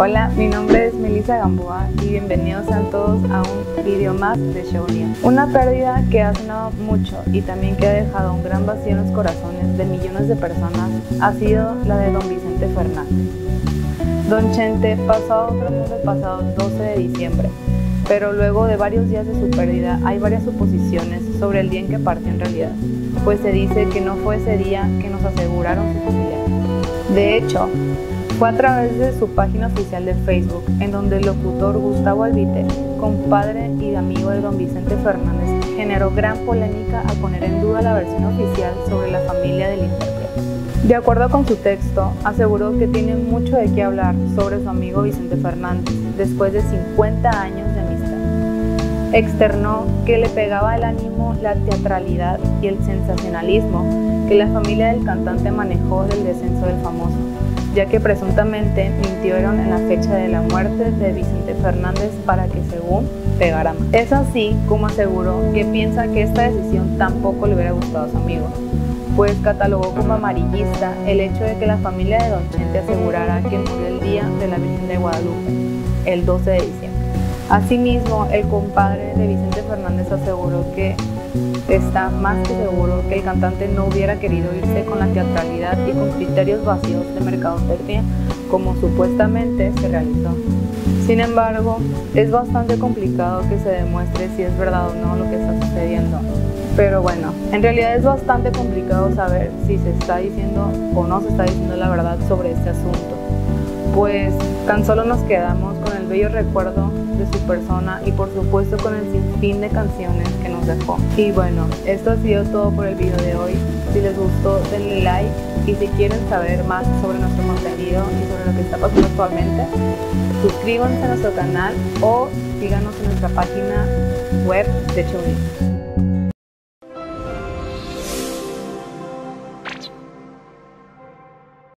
Hola, mi nombre es Melissa Gamboa y bienvenidos a todos a un video más de Show News. Una pérdida que ha sonado mucho y también que ha dejado un gran vacío en los corazones de millones de personas ha sido la de don Vicente Fernández. Don Chente pasó a otro mundo el pasado 12 de diciembre, pero luego de varios días de su pérdida hay varias suposiciones sobre el día en que partió en realidad, pues se dice que no fue ese día que nos aseguraron su posibilidad. De hecho, fue a través de su página oficial de Facebook, en donde el locutor Gustavo Alvite, compadre y amigo de don Vicente Fernández, generó gran polémica al poner en duda la versión oficial sobre la familia del intérprete. De acuerdo con su texto, aseguró que tiene mucho de qué hablar sobre su amigo Vicente Fernández, después de 50 años de amistad. Externó que le pegaba el ánimo la teatralidad y el sensacionalismo que la familia del cantante manejó del descenso del famoso, ya que presuntamente mintieron en la fecha de la muerte de Vicente Fernández para que, según, pegara más. Es así como aseguró que piensa que esta decisión tampoco le hubiera gustado a su amigo, pues catalogó como amarillista el hecho de que la familia de don Chente asegurara que murió el día de la Virgen de Guadalupe, el 12 de diciembre. Asimismo, el compadre de Vicente Fernández aseguró que está más que seguro que el cantante no hubiera querido irse con la teatralidad y con criterios vacíos de mercadotecnia como supuestamente se realizó. Sin embargo, es bastante complicado que se demuestre si es verdad o no lo que está sucediendo. Pero bueno, en realidad es bastante complicado saber si se está diciendo o no se está diciendo la verdad sobre este asunto, pues tan solo nos quedamos con el bello recuerdo de su persona y por supuesto con el sinfín de canciones que nos dejó. Y bueno, esto ha sido todo por el video de hoy. Si les gustó, denle like, y si quieren saber más sobre nuestro contenido y sobre lo que está pasando actualmente, suscríbanse a nuestro canal o síganos en nuestra página web de Show News.